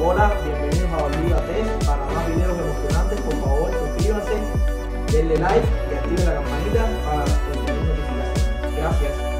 Hola, bienvenidos a OlivaTech. Para más videos emocionantes, por favor suscríbanse, denle like y activen la campanita para recibir notificaciones. Gracias.